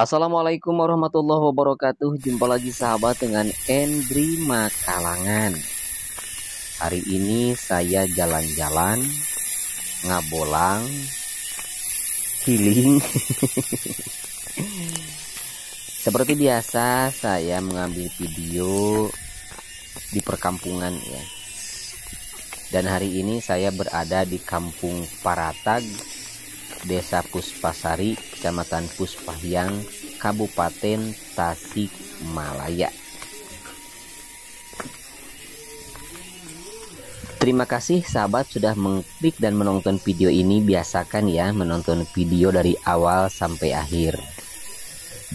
Assalamualaikum warahmatullahi wabarakatuh. Jumpa lagi sahabat dengan Endri Makalangan. Hari ini saya jalan-jalan, ngabolang, healing. Seperti biasa saya mengambil video di perkampungan ya. Dan hari ini saya berada di Kampung Paratag, Desa Puspasari, Kecamatan Puspahiang, Kabupaten Tasikmalaya. Terima kasih sahabat sudah mengklik dan menonton video ini. Biasakan ya menonton video dari awal sampai akhir.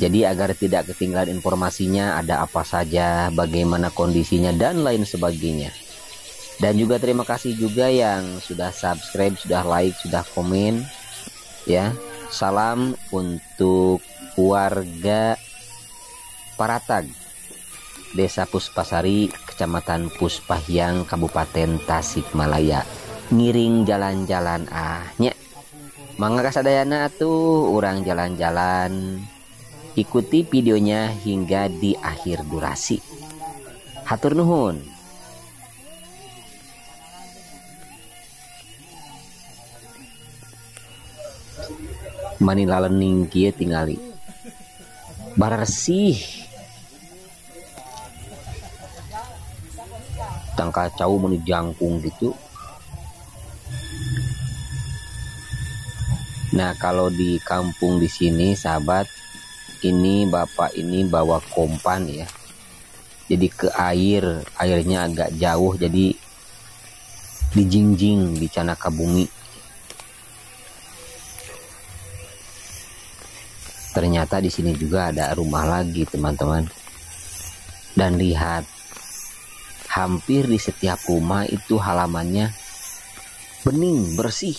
Jadi agar tidak ketinggalan informasinya, ada apa saja, bagaimana kondisinya, dan lain sebagainya. Dan juga terima kasih juga yang sudah subscribe, sudah like, sudah komen. Ya, salam untuk warga Paratag, Desa Puspasari, Kecamatan Puspahiang, Kabupaten Tasikmalaya. Ngiring jalan-jalan ahnya, mangga kasadayana tuh urang jalan-jalan. Ikuti videonya hingga di akhir durasi. Hatur nuhun. Manila lening kia tingali baresih tangka cau menu jangkung gitu. Nah, kalau di kampung di sini sahabat, ini bapak ini bawa kompan ya, jadi ke airnya agak jauh, jadi dijingjing di canaka bumi. Ternyata di sini juga ada rumah lagi, teman-teman. Dan lihat, hampir di setiap rumah itu halamannya bening, bersih.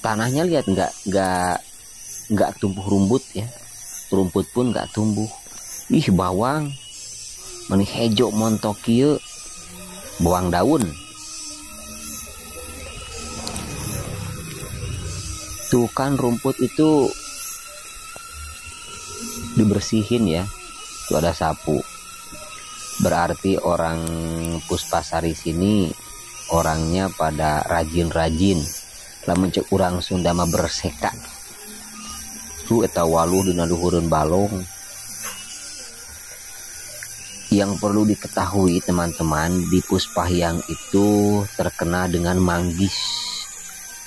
Tanahnya lihat nggak tumbuh rumput ya. Rumput pun nggak tumbuh. Ih, bawang. Meni hejo montok ieu. Bawang daun. Tuh kan rumput itu dibersihin ya, itu ada sapu. Berarti orang Puspasari sini orangnya pada rajin-rajin. Lamun cek urang Sunda mah berseka. Tuh eta waluh dina luhureun balong. Yang perlu diketahui teman-teman, di Puspahiang itu terkena dengan manggis.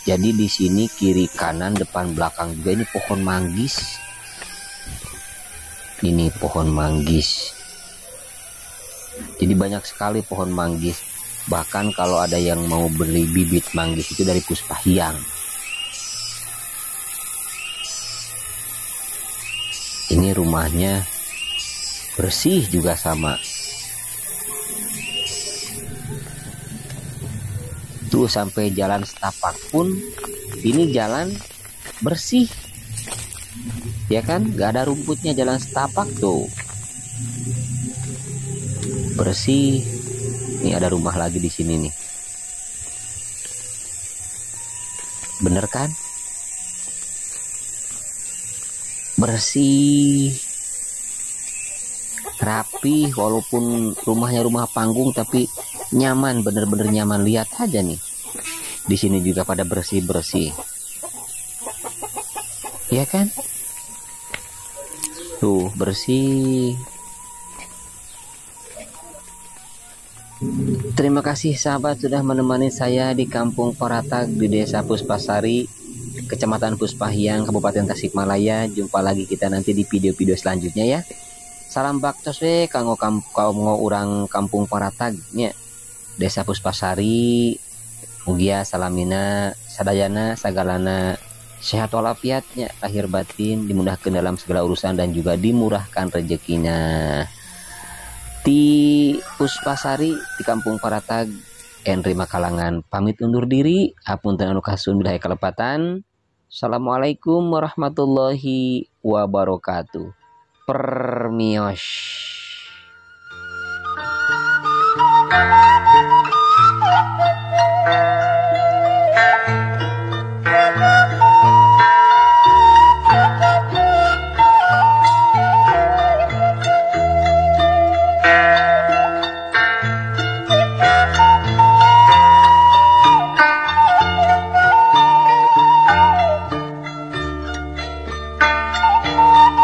Jadi di sini kiri kanan depan belakang juga ini pohon manggis. Ini pohon manggis, jadi banyak sekali pohon manggis. Bahkan kalau ada yang mau beli bibit manggis itu dari Puspahiang. Ini rumahnya bersih juga sama. Tuh sampai jalan setapak pun ini jalan bersih. Ya kan, gak ada rumputnya, jalan setapak tuh bersih. Nih ada rumah lagi di sini nih, bener kan? Bersih, rapi, walaupun rumahnya rumah panggung tapi nyaman, bener-bener nyaman. Lihat aja nih, di sini juga pada bersih-bersih, ya kan? Tuh bersih. Terima kasih sahabat sudah menemani saya di Kampung Paratag di Desa Puspasari, Kecamatan Puspahiang, Kabupaten Tasikmalaya. Jumpa lagi kita nanti di video-video selanjutnya ya. Salam baktos we kanggo urang Kampung Paratag nya, Desa Puspasari. Mugia salamina sadayana sagalana sehat walafiatnya, lahir batin, dimudahkan dalam segala urusan dan juga dimurahkan rezekinya. Di Puspasari, di Kampung Paratag, Endri Makalangan pamit undur diri. Hapunten anu kasun bidaya kelepatan. Assalamualaikum warahmatullahi wabarakatuh. Permios.